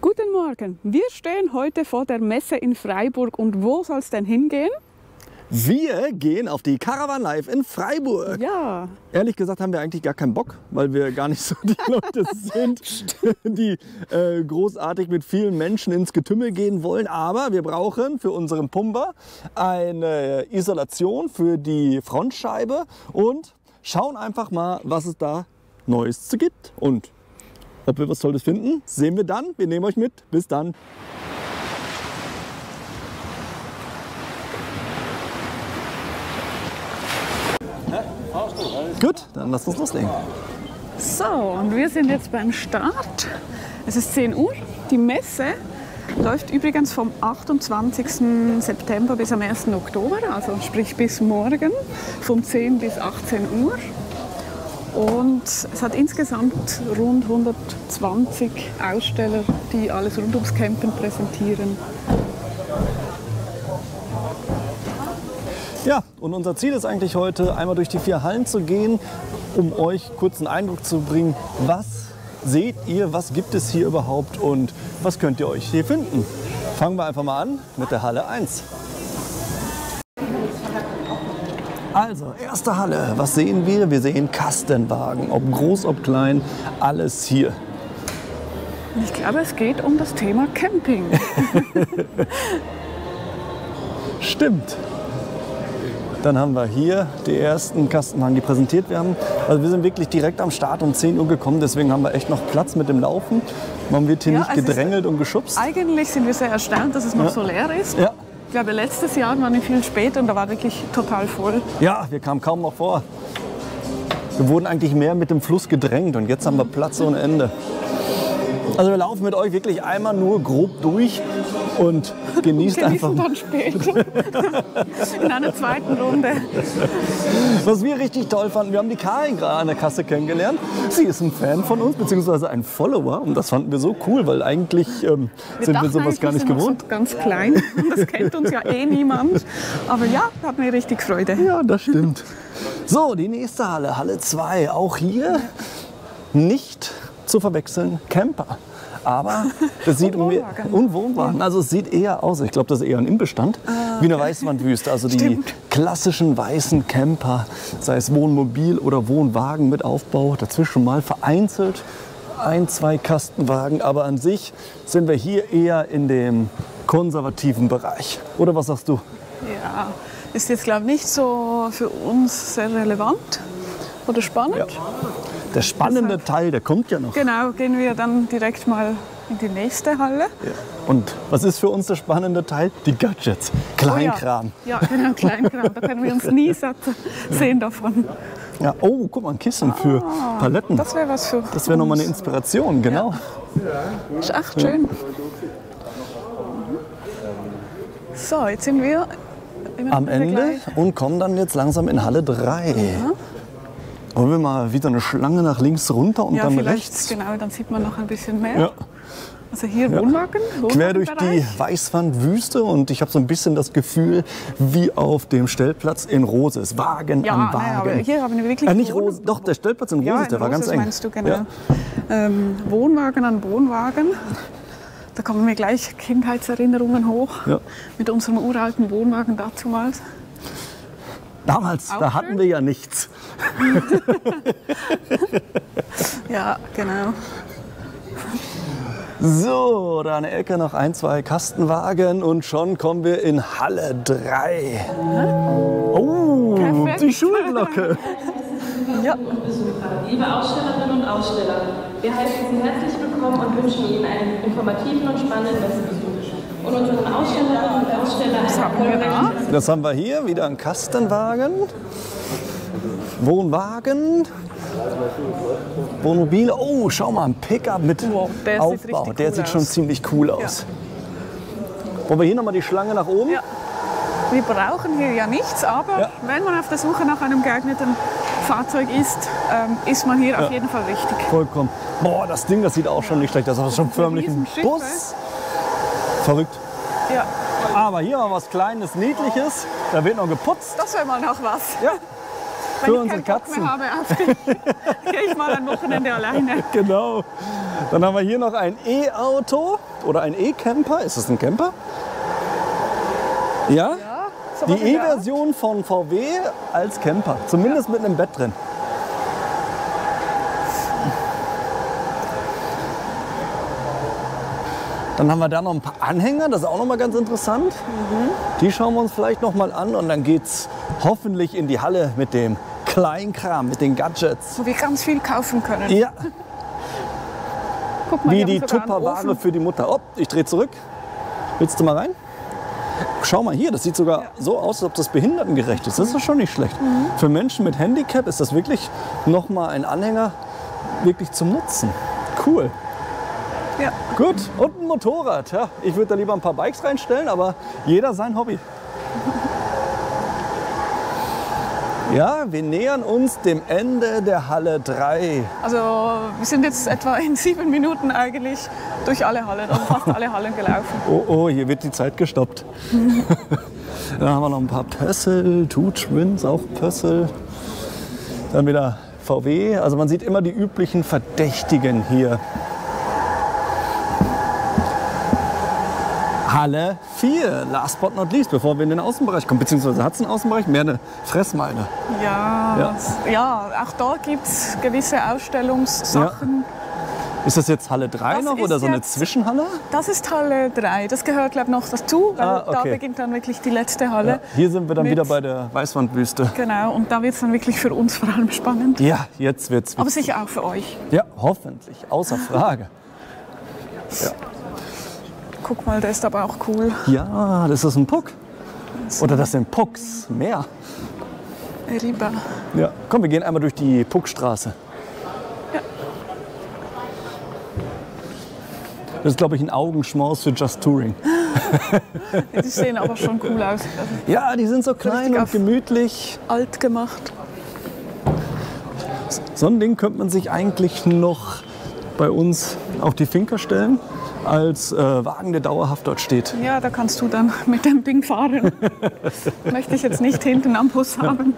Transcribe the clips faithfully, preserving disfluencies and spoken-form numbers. Guten Morgen, wir stehen heute vor der Messe in Freiburg und wo soll es denn hingehen? Wir gehen auf die Caravan live in Freiburg. Ja. Ehrlich gesagt haben wir eigentlich gar keinen Bock, weil wir gar nicht so die Leute sind, die äh, großartig mit vielen Menschen ins Getümmel gehen wollen. Aber wir brauchen für unseren Pumba eine Isolation für die Frontscheibe und schauen einfach mal, was es da Neues zu gibt. Und ob wir was Tolles finden, sehen wir dann. Wir nehmen euch mit. Bis dann. Gut, dann lasst uns loslegen. So, und wir sind jetzt beim Start. Es ist zehn Uhr. Die Messe läuft übrigens vom achtundzwanzigsten September bis am ersten Oktober, also sprich bis morgen, von zehn bis achtzehn Uhr. Und es hat insgesamt rund hundertzwanzig Aussteller, die alles rund ums Campen präsentieren. Ja, und unser Ziel ist eigentlich heute, einmal durch die vier Hallen zu gehen, um euch kurz einen Eindruck zu bringen, was seht ihr, was gibt es hier überhaupt und was könnt ihr euch hier finden. Fangen wir einfach mal an mit der Halle eins. Also, erste Halle, was sehen wir? Wir sehen Kastenwagen, ob groß, ob klein, alles hier. Ich glaube, es geht um das Thema Camping. Stimmt. Dann haben wir hier die ersten Kastenwagen, die präsentiert werden. Also wir sind wirklich direkt am Start um zehn Uhr gekommen, deswegen haben wir echt noch Platz mit dem Laufen. Man wird hier ja nicht gedrängelt und geschubst. Eigentlich sind wir sehr erstaunt, dass es noch ja. so leer ist. Ja. Ich glaube, letztes Jahr waren wir viel später und da war wirklich total voll. Ja, wir kamen kaum noch vor. Wir wurden eigentlich mehr mit dem Fluss gedrängt und jetzt haben wir Platz ohne Ende. Also wir laufen mit euch wirklich einmal nur grob durch und genießt einfach. Dann später. In einer zweiten Runde. Was wir richtig toll fanden, wir haben die Karin gerade an der Kasse kennengelernt. Sie ist ein Fan von uns, beziehungsweise ein Follower. Und das fanden wir so cool, weil eigentlich ähm, wir sind wir sowas gar nicht gewohnt. Wir sind so ganz klein. Das kennt uns ja eh niemand. Aber ja, hat mir richtig Freude. Ja, das stimmt. So, die nächste Halle, Halle zwei. Auch hier nicht zu verwechseln, Camper. Aber das sieht und Wohnwagen. Und Wohnwagen. Also es sieht eher aus, ich glaube, das ist eher ein Imbestand, äh, wie eine Weißwandwüste. Also die stimmt. klassischen weißen Camper, sei es Wohnmobil oder Wohnwagen mit Aufbau, dazwischen mal vereinzelt ein, zwei Kastenwagen. Aber an sich sind wir hier eher in dem konservativen Bereich. Oder was sagst du? Ja, ist jetzt, glaube ich, nicht so für uns sehr relevant oder spannend. Ja. Der spannende Deshalb, Teil, der kommt ja noch. Genau, gehen wir dann direkt mal in die nächste Halle. Ja. Und was ist für uns der spannende Teil? Die Gadgets, Kleinkram. Oh ja. ja, genau, Kleinkram, da können wir uns nie satt sehen davon. Ja. Oh, guck mal, ein Kissen ah, für Paletten. Das wäre was für Das wäre nochmal eine Inspiration, genau. Ja. Ist echt schön. Ja. So, jetzt sind wir am Ende gleich. Und kommen dann jetzt langsam in Halle drei. Ja. Wollen wir mal wieder eine Schlange nach links runter und ja, dann rechts? Genau, dann sieht man noch ein bisschen mehr. Ja. Also hier ja. Wohnwagen. Quer durch die Weißwandwüste und ich habe so ein bisschen das Gefühl, wie auf dem Stellplatz in Roses. Wagen ja, an Wagen. Nein, aber hier haben wir wirklich äh, nicht Rose, doch, der Stellplatz in Roses, ja, in der Roses war ganz eng. Meinst du, genau. Ja. Ähm, Wohnwagen an Wohnwagen. Da kommen mir gleich Kindheitserinnerungen hoch. Ja. Mit unserem uralten Wohnwagen dazumals. Damals, auch da hatten schön? Wir ja nichts. Ja, genau. So, da an der Ecke noch ein, zwei Kastenwagen und schon kommen wir in Halle drei. Oh, perfekt. Die Schulglocke. Ja. Liebe Ausstellerinnen und Aussteller, wir heißen Sie herzlich willkommen und wünschen Ihnen einen informativen und spannenden Besuch. Und unseren Ausstellerinnen und Aussteller einen Das haben wir hier, wieder ein Kastenwagen, Wohnwagen, Wohnmobil. Oh, schau mal, ein Pickup mit wow, der Aufbau, sieht der cool sieht aus. Schon ziemlich cool aus. Ja. Wollen wir hier nochmal die Schlange nach oben? Ja. Wir brauchen hier ja nichts, aber ja. wenn man auf der Suche nach einem geeigneten Fahrzeug ist, ähm, ist man hier ja. auf jeden Fall richtig. Vollkommen. Boah, das Ding, das sieht auch schon nicht schlecht aus, das ist schon förmlich ein Bus. Verrückt. Ja. Aber hier mal was Kleines, Niedliches. Da wird noch geputzt. Das wäre mal noch was. Ja. Wenn für ich unsere Katzen. Bock mehr habe, gehe ich mal ein Wochenende alleine. Genau. Dann haben wir hier noch ein E-Auto oder ein E-Camper. Ist das ein Camper? Ja? Ja, die E-Version von V W als Camper. Zumindest ja. mit einem Bett drin. Dann haben wir da noch ein paar Anhänger, das ist auch noch mal ganz interessant. Mhm. Die schauen wir uns vielleicht noch mal an und dann geht's hoffentlich in die Halle mit dem Kleinkram, mit den Gadgets. Wo wir ganz viel kaufen können. Ja. Guck mal, wie die Tupperware für die Mutter. Oh, ich drehe zurück. Willst du mal rein? Schau mal hier, das sieht sogar ja. so aus, als ob das behindertengerecht ist. Das ist schon nicht schlecht. Mhm. Für Menschen mit Handicap ist das wirklich noch mal ein Anhänger wirklich zum Nutzen. Cool. Ja. Gut, und ein Motorrad. Ja, ich würde da lieber ein paar Bikes reinstellen, aber jeder sein Hobby. Ja, wir nähern uns dem Ende der Halle drei. Also wir sind jetzt etwa in sieben Minuten eigentlich durch alle Hallen, also fast alle Hallen gelaufen. Oh, oh, hier wird die Zeit gestoppt. Dann haben wir noch ein paar Pössel, Tutschwins auf Pössel. Dann wieder V W. Also man sieht immer die üblichen Verdächtigen hier. Halle vier, last but not least, bevor wir in den Außenbereich kommen. Beziehungsweise hat es einen Außenbereich, mehr eine Fressmeile. Ja, ja, ja, auch da gibt es gewisse Ausstellungssachen. Ja. Ist das jetzt Halle drei das noch oder so eine Zwischenhalle? Das ist Halle drei, das gehört glaube ich noch dazu, weil ah, okay. da beginnt dann wirklich die letzte Halle. Ja. Hier sind wir dann wieder bei der Weißwandwüste. Genau, und da wird es dann wirklich für uns vor allem spannend. Ja, jetzt wird es. Aber sicher auch für euch. Ja, hoffentlich, außer Frage. Ja. Guck mal, der ist aber auch cool. Ja, das ist ein Puck. Oder das sind Pucks, mehr. Riba. Ja, komm, wir gehen einmal durch die Puckstraße. Ja. Das ist, glaube ich, ein Augenschmaus für Just Touring. Die sehen aber schon cool aus. Ja, die sind so klein und gemütlich. Alt gemacht. So ein Ding könnte man sich eigentlich noch bei uns auf die Finca stellen. Als äh, Wagen, der dauerhaft dort steht. Ja, da kannst du dann mit dem Ding fahren. Möchte ich jetzt nicht hinten am Bus haben.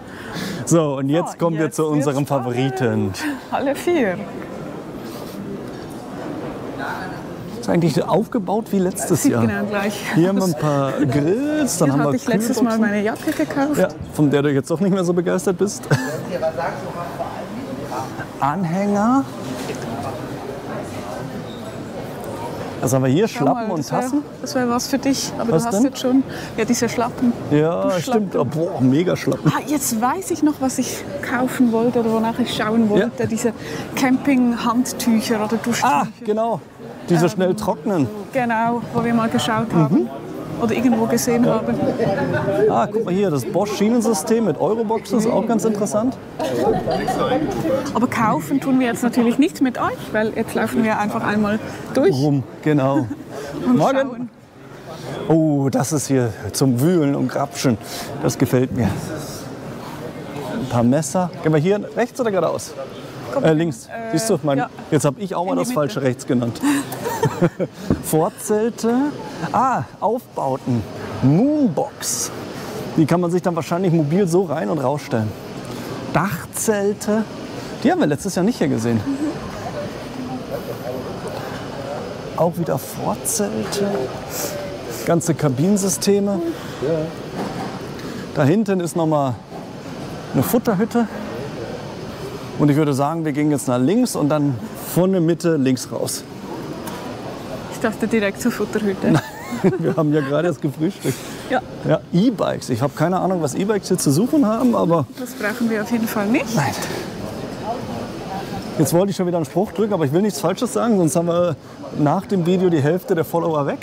So, und jetzt oh, kommen jetzt wir zu unserem Favoriten. Halle vier. Ist eigentlich aufgebaut wie letztes Jahr. Genau gleich. Hier haben wir ein paar Grills. Dann haben wir ich letztes Mal meine Jacke gekauft. Ja, von der du jetzt auch nicht mehr so begeistert bist. Anhänger. Also haben wir hier Schlappen mal, und Tassen. Wär, das wäre was für dich, aber was du hast denn? Jetzt schon ja, diese Schlappen. Ja, stimmt. Oh, boah, mega Schlappen. Ah, jetzt weiß ich noch, was ich kaufen wollte oder wonach ich schauen wollte. Ja. Diese Camping-Handtücher oder Duschtücher. Ah, genau. Diese ähm, schnell trocknen. Genau, wo wir mal geschaut haben. Mhm. Oder irgendwo gesehen ja. haben. Ah, guck mal hier, das Bosch-Schienensystem mit Euroboxen ist auch ganz interessant. Aber kaufen tun wir jetzt natürlich nicht mit euch, weil jetzt laufen wir einfach einmal durch. Rum, genau. Und morgen. Schauen. Oh, das ist hier zum Wühlen und Grapschen. Das gefällt mir. Ein paar Messer. Gehen wir hier rechts oder geradeaus? Komm, äh, links. Äh, Siehst du, mein, ja. jetzt habe ich auch mal das falsche rechts genannt. Vorzelte. Ah, Aufbauten. Moonbox. Die kann man sich dann wahrscheinlich mobil so rein und rausstellen. Dachzelte. Die haben wir letztes Jahr nicht hier gesehen. Mhm. Auch wieder Vorzelte. Ganze Kabinensysteme. Mhm. Da hinten ist nochmal eine Futterhütte. Und ich würde sagen, wir gehen jetzt nach links und dann von der Mitte links raus. Ich dachte direkt zur Futterhütte. Nein, wir haben ja gerade erst gefrühstückt. Ja. Ja, E-Bikes. Ich habe keine Ahnung, was E-Bikes hier zu suchen haben, aber... Das brauchen wir auf jeden Fall nicht. Nein. Jetzt wollte ich schon wieder einen Spruch drücken, aber ich will nichts Falsches sagen, sonst haben wir nach dem Video die Hälfte der Follower weg.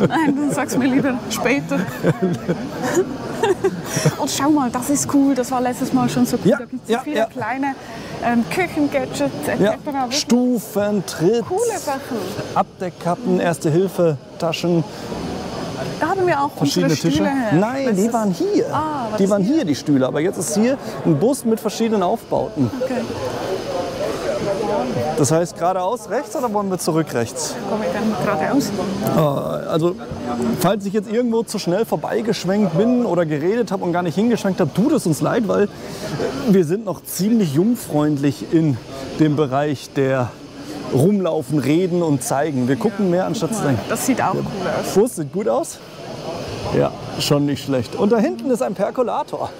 Nein, dann sag's mir lieber später. Und schau mal, das ist cool, das war letztes Mal schon so cool. Ja, da gibt es ja, viele ja. kleine ähm, Küchengadgets et cetera. Ja. Stufentritt, Abdeckkappen, Erste-Hilfe-Taschen. Da haben wir auch verschiedene Stühle Tische. Her. Nein, das die waren hier. Ah, war die waren hier? hier, die Stühle. Aber jetzt ist hier ein Bus mit verschiedenen Aufbauten. Okay. Das heißt geradeaus rechts oder wollen wir zurück rechts? Komm, ich kann geradeaus. Also, falls ich jetzt irgendwo zu schnell vorbeigeschwenkt bin oder geredet habe und gar nicht hingeschwenkt habe, tut es uns leid, weil wir sind noch ziemlich jungfreundlich in dem Bereich der Rumlaufen, Reden und Zeigen. Wir gucken mehr anstatt zu zeigen. Das sieht auch cool aus. Fuß sieht gut aus? Ja, schon nicht schlecht. Und da hinten ist ein Perkolator.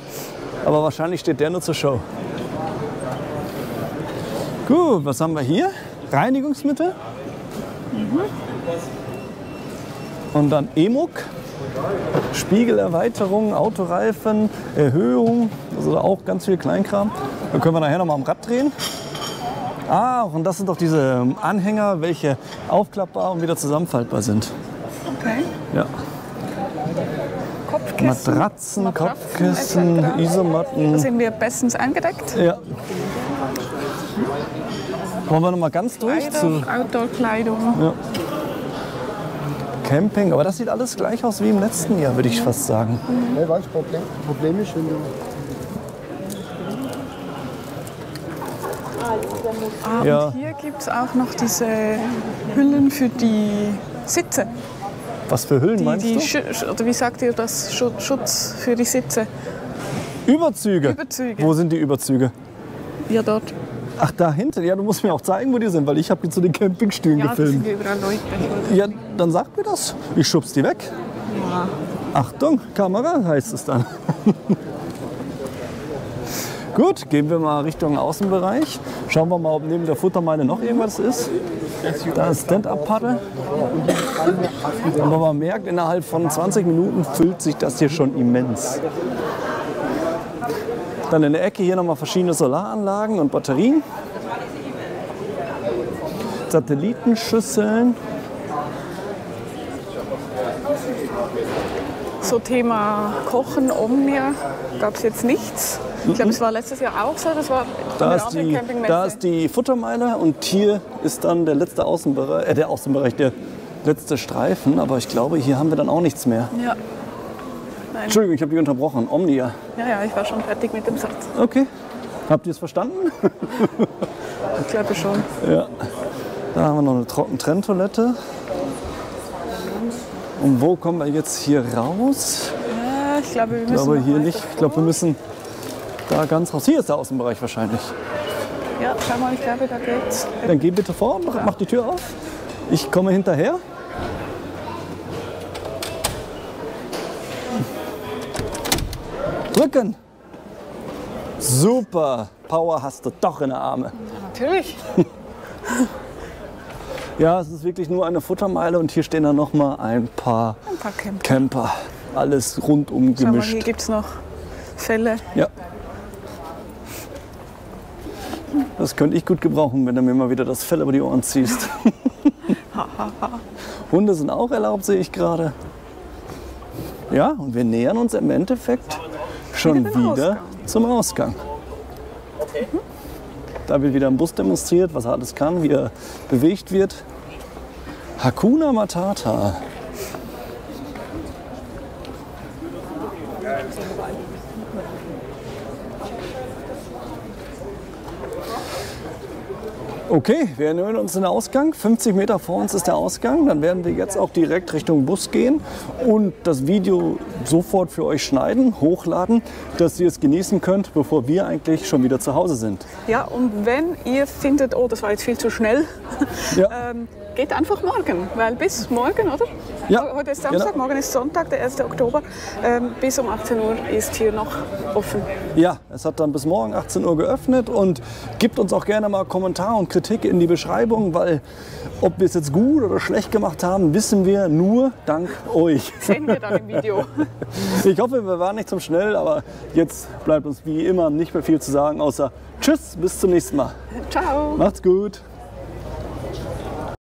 Aber wahrscheinlich steht der nur zur Show. Gut, was haben wir hier? Reinigungsmittel. Mhm. Und dann Emuk. Spiegelerweiterung, Autoreifen, Erhöhung. Also auch ganz viel Kleinkram. Dann können wir nachher noch mal am Rad drehen. Ah, und das sind doch diese Anhänger, welche aufklappbar und wieder zusammenfaltbar sind. Okay. Ja. Kopfkissen, Matratzen, Matratzen, Kopfkissen, Isomatten. Da sind wir bestens eingedeckt. Ja. Wollen wir noch mal ganz durch? Kleidung, zu Outdoor-Kleidung. Ja. Camping, aber das sieht alles gleich aus wie im letzten Jahr, würde ich fast sagen. Nee, das Problem ist, wenn du... Ah, und ja. Hier gibt es auch noch diese Hüllen für die Sitze. Was für Hüllen die, meinst die du? Oder wie sagt ihr das? Schutz für die Sitze. Überzüge. Überzüge. Wo sind die Überzüge? Ja, dort. Ach, da hinten? Ja, du musst mir auch zeigen, wo die sind, weil ich habe die zu den Campingstühlen ja, gefilmt. Ja, überall Leute. Ja, dann sag mir das. Ich schub's die weg. Ja. Achtung, Kamera heißt es dann. Gut, gehen wir mal Richtung Außenbereich. Schauen wir mal, ob neben der Futtermeile noch irgendwas ist. Da ist Stand-Up-Paddel. Aber man merkt, innerhalb von zwanzig Minuten füllt sich das hier schon immens. Dann in der Ecke hier nochmal verschiedene Solaranlagen und Batterien. Satellitenschüsseln. So Thema Kochen, Omnia, gab es jetzt nichts. Ich glaube, es war letztes Jahr auch so. Das war da, ist die, da ist die Futtermeile und hier ist dann der letzte Außenbereich, äh, der Außenbereich, der letzte Streifen. Aber ich glaube, hier haben wir dann auch nichts mehr. Ja. Nein. Entschuldigung, ich habe dich unterbrochen. Omnia. Ja, ja, ich war schon fertig mit dem Satz. Okay. Habt ihr es verstanden? Ich glaube schon. Ja. Da haben wir noch eine Trockentrenntoilette. Und wo kommen wir jetzt hier raus? Ja, ich glaube, wir müssen. Ich glaube, hier nicht. Ich glaube, wir müssen. Da ganz raus. Hier ist der Außenbereich wahrscheinlich. Ja, schau mal, ich glaube, da geht's. Dann geh bitte vor, mach, mach die Tür auf. Ich komme hinterher. Drücken! Super! Power hast du doch in den Armen. Ja, natürlich. Ja, es ist wirklich nur eine Futtermeile und hier stehen dann noch mal ein paar, ein paar Camper. Camper. Alles rundum gemischt. Schau mal, hier gibt es noch Fälle. Ja. Das könnte ich gut gebrauchen, wenn du mir mal wieder das Fell über die Ohren ziehst. Hunde sind auch erlaubt, sehe ich gerade. Ja, und wir nähern uns im Endeffekt schon wieder zum Ausgang. Da wird wieder ein Bus demonstriert, was er alles kann, wie er bewegt wird. Hakuna Matata. Okay, wir ernähren uns den Ausgang. fünfzig Meter vor uns ist der Ausgang. Dann werden wir jetzt auch direkt Richtung Bus gehen und das Video sofort für euch schneiden, hochladen, dass ihr es genießen könnt, bevor wir eigentlich schon wieder zu Hause sind. Ja, und wenn ihr findet, oh, das war jetzt viel zu schnell, ja. ähm, geht einfach morgen, weil bis morgen, oder? Ja. Heute ist Samstag, genau. Morgen ist Sonntag, der erste Oktober. Ähm, bis um achtzehn Uhr ist hier noch offen. Ja, es hat dann bis morgen achtzehn Uhr geöffnet und gebt uns auch gerne mal Kommentare und Kritik in die Beschreibung, weil ob wir es jetzt gut oder schlecht gemacht haben, wissen wir nur dank euch. Sehen wir dann im Video. Ich hoffe, wir waren nicht zu schnell, aber jetzt bleibt uns wie immer nicht mehr viel zu sagen, außer tschüss, bis zum nächsten Mal. Ciao. Macht's gut.